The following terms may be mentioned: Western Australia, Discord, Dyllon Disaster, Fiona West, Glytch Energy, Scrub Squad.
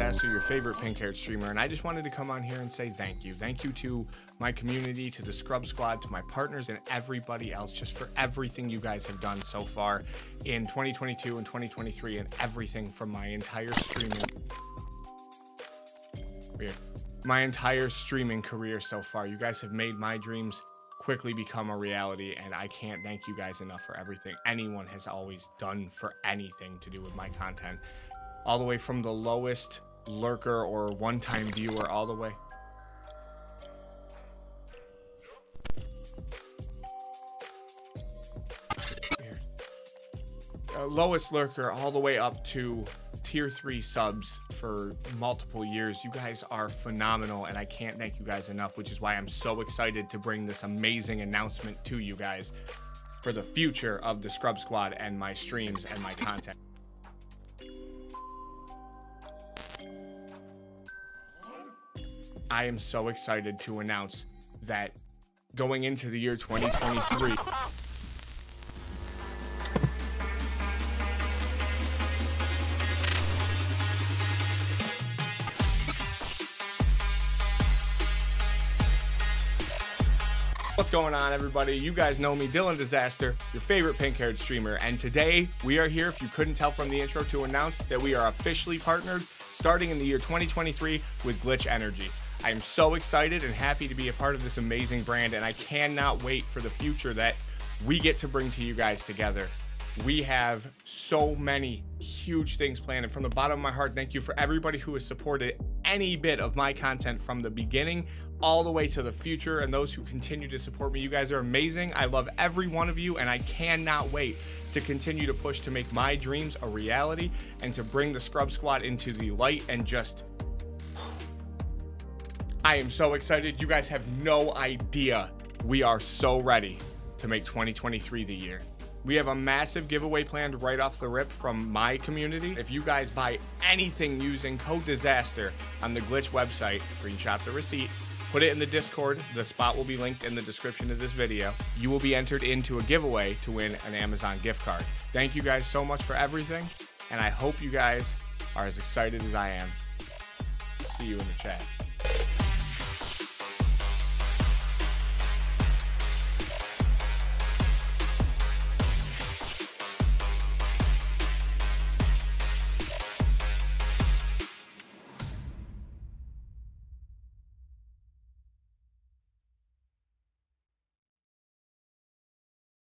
Disaster, your favorite pink-haired streamer, and I just wanted to come on here and say thank you. Thank you to my community, to the Scrub Squad, to my partners, and everybody else just for everything you guys have done so far in 2022 and 2023 and everything from my entire streaming career so far. You guys have made my dreams quickly become a reality, and I can't thank you guys enough for everything anyone has always done for anything to do with my content, all the way from the lowest lurker or one-time viewer all the way. Lowest lurker all the way up to tier 3 subs for multiple years. You guys are phenomenal, and I can't thank you guys enough, which is why I'm so excited to bring this amazing announcement to you guys for the future of the Scrub Squad and my streams and my content. I am so excited to announce that going into the year 2023, what's going on, everybody? You guys know me, Dyllon Disaster, your favorite pink-haired streamer, and today we are here, if you couldn't tell from the intro, to announce that we are officially partnered starting in the year 2023 with Glytch Energy. I am so excited and happy to be a part of this amazing brand, and I cannot wait for the future that we get to bring to you guys together. We have so many huge things planned, and from the bottom of my heart, thank you for everybody who has supported any bit of my content from the beginning all the way to the future, and those who continue to support me. You guys are amazing. I love every one of you, and I cannot wait to continue to push to make my dreams a reality and to bring the Scrub Squad into the light. And just, I am so excited. You guys have no idea. We are so ready to make 2023 the year. We have a massive giveaway planned right off the rip from my community. If you guys buy anything using code DISASTER on the Glytch website, screenshot the receipt, put it in the Discord. The spot will be linked in the description of this video. You will be entered into a giveaway to win an Amazon gift card. Thank you guys so much for everything, and I hope you guys are as excited as I am. See you in the chat.